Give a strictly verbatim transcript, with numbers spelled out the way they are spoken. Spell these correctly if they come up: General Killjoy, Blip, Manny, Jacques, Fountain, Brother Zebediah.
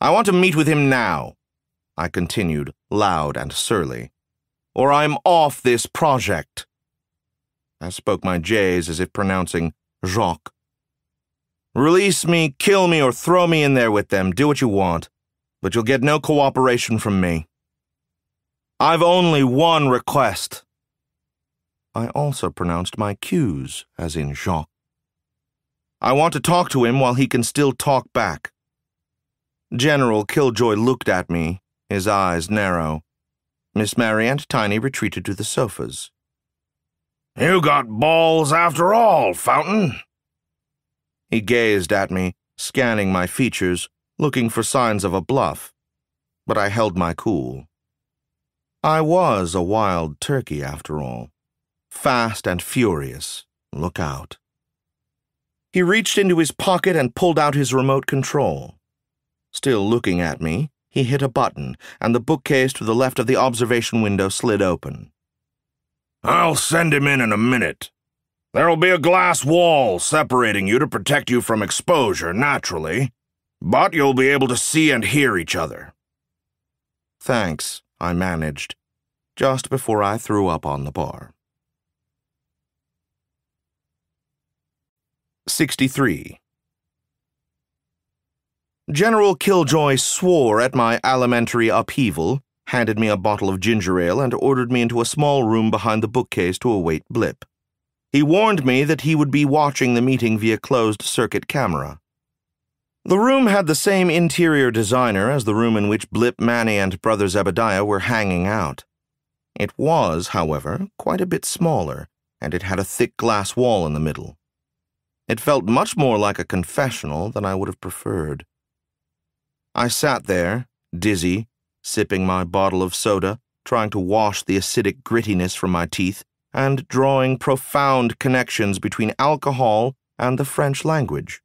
I want to meet with him now," I continued, loud and surly, "or I'm off this project." I spoke my J's as if pronouncing Jacques. "Release me, kill me, or throw me in there with them. Do what you want, but you'll get no cooperation from me. I've only one request." I also pronounced my Q's, as in Jacques. "I want to talk to him while he can still talk back." General Killjoy looked at me, his eyes narrow. Miss Mary and Tiny retreated to the sofas. "You got balls after all, Fountain." He gazed at me, scanning my features, looking for signs of a bluff, but I held my cool. I was a wild turkey, after all. Fast and furious. Look out. He reached into his pocket and pulled out his remote control. Still looking at me, he hit a button, and the bookcase to the left of the observation window slid open. "I'll send him in in a minute. There'll be a glass wall separating you to protect you from exposure, naturally, but you'll be able to see and hear each other." "Thanks," I managed, just before I threw up on the bar. sixty-three. General Killjoy swore at my alimentary upheaval, handed me a bottle of ginger ale, and ordered me into a small room behind the bookcase to await Blip. He warned me that he would be watching the meeting via closed-circuit camera. The room had the same interior designer as the room in which Blip, Manny, and Brother Zebediah were hanging out. It was, however, quite a bit smaller, and it had a thick glass wall in the middle. It felt much more like a confessional than I would have preferred. I sat there, dizzy, sipping my bottle of soda, trying to wash the acidic grittiness from my teeth, and drawing profound connections between alcohol and the French language.